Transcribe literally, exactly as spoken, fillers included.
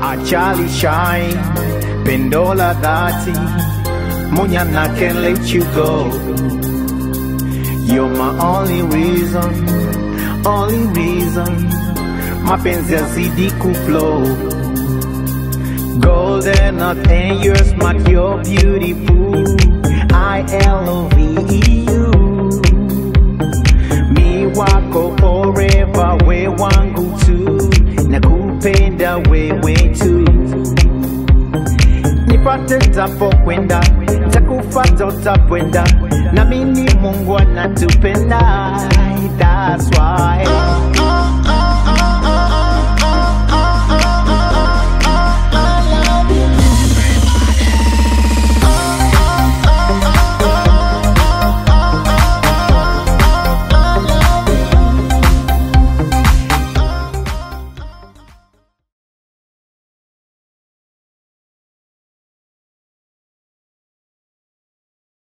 Achali Shine, Bendola Dati, Munyana can't let you go. You're my only reason, only reason, mapenzi yazidi kuflow. Golden not and you're smart, you're beautiful. I love you. Mi wako forever, we wangu tu. Nakupenda wewe tu. Nipate tapokwenda, takufata utapwenda. Na mimi Mungu anatupenda. That's why. Oh, oh, oh.